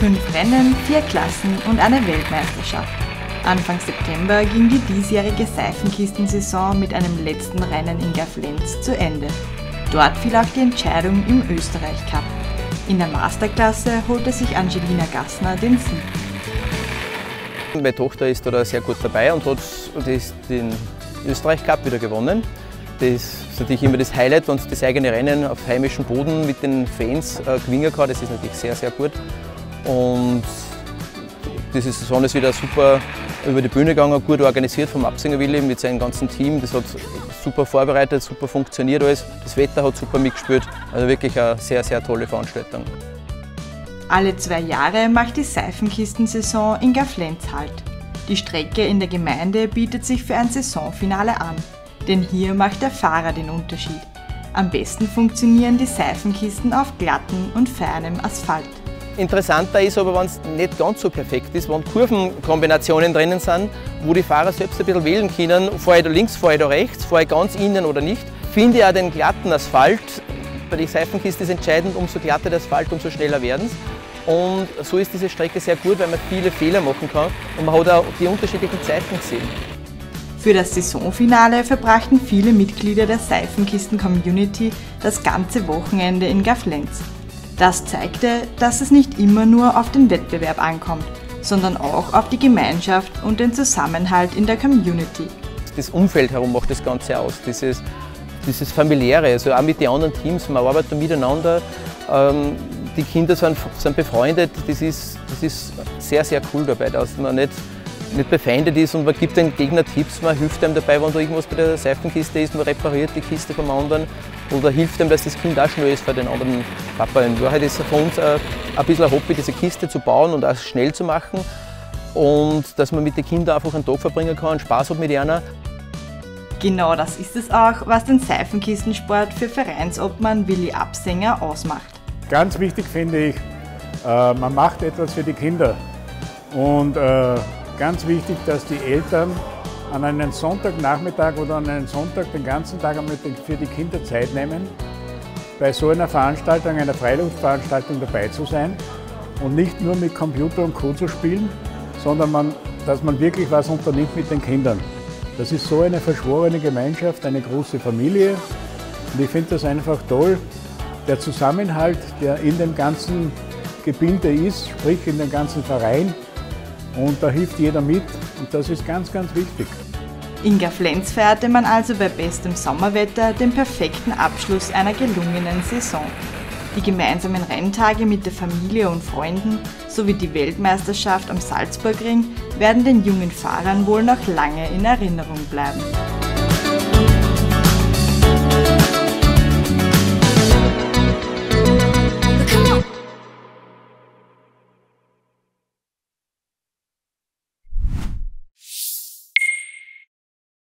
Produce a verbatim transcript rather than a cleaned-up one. Fünf Rennen, vier Klassen und eine Weltmeisterschaft. Anfang September ging die diesjährige Seifenkistensaison mit einem letzten Rennen in Gaflenz zu Ende. Dort fiel auch die Entscheidung im Österreich Cup. In der Masterklasse holte sich Angelina Gassner den Sieg. Meine Tochter ist da sehr gut dabei und hat den Österreich Cup wieder gewonnen. Das ist natürlich immer das Highlight, wenn du das eigene Rennen auf heimischem Boden mit den Fans äh, gewinnen kann. Das ist natürlich sehr, sehr gut. Und diese Saison ist wieder super über die Bühne gegangen, gut organisiert vom Absenger Willi mit seinem ganzen Team. Das hat super vorbereitet, super funktioniert alles. Das Wetter hat super mitgespielt. Also wirklich eine sehr, sehr tolle Veranstaltung. Alle zwei Jahre macht die Seifenkistensaison in Gaflenz Halt. Die Strecke in der Gemeinde bietet sich für ein Saisonfinale an. Denn hier macht der Fahrer den Unterschied. Am besten funktionieren die Seifenkisten auf glatten und fernem Asphalt. Interessanter ist aber, wenn es nicht ganz so perfekt ist, wenn Kurvenkombinationen drinnen sind, wo die Fahrer selbst ein bisschen wählen können, fahre ich da links, fahre ich da rechts, fahre ich ganz innen oder nicht. Finde ich auch den glatten Asphalt, bei der Seifenkiste ist entscheidend, umso glatter der Asphalt, umso schneller werden es. Und so ist diese Strecke sehr gut, weil man viele Fehler machen kann und man hat auch die unterschiedlichen Zeiten gesehen. Für das Saisonfinale verbrachten viele Mitglieder der Seifenkisten-Community das ganze Wochenende in Gaflenz. Das zeigte, dass es nicht immer nur auf den Wettbewerb ankommt, sondern auch auf die Gemeinschaft und den Zusammenhalt in der Community. Das Umfeld herum macht das Ganze aus, dieses, dieses Familiäre, also auch mit den anderen Teams, man arbeitet miteinander, ähm, die Kinder sind, sind befreundet, das ist, das ist sehr, sehr cool dabei, dass man nicht nicht befeindet ist und man gibt den Gegner Tipps, man hilft einem dabei, wenn da irgendwas bei der Seifenkiste ist, man repariert die Kiste vom anderen oder hilft einem, dass das Kind auch schnell ist für den anderen Papa. In Wahrheit ist es für uns ein, ein bisschen ein Hobby, diese Kiste zu bauen und auch schnell zu machen und dass man mit den Kindern einfach einen Tag verbringen kann, Spaß hat mit ihnen. Genau das ist es auch, was den Seifenkistensport für Vereinsobmann Willi Absenger ausmacht. Ganz wichtig finde ich, man macht etwas für die Kinder und äh, ganz wichtig, dass die Eltern an einem Sonntagnachmittag oder an einem Sonntag den ganzen Tag einmal für die Kinder Zeit nehmen, bei so einer Veranstaltung, einer Freiluftveranstaltung dabei zu sein und nicht nur mit Computer und Co. zu spielen, sondern man, dass man wirklich was unternimmt mit den Kindern. Das ist so eine verschworene Gemeinschaft, eine große Familie und ich finde das einfach toll. Der Zusammenhalt, der in dem ganzen Gebilde ist, sprich in dem ganzen Verein, und da hilft jeder mit und das ist ganz, ganz wichtig. In Gaflenz feierte man also bei bestem Sommerwetter den perfekten Abschluss einer gelungenen Saison. Die gemeinsamen Renntage mit der Familie und Freunden sowie die Weltmeisterschaft am Salzburgring werden den jungen Fahrern wohl noch lange in Erinnerung bleiben.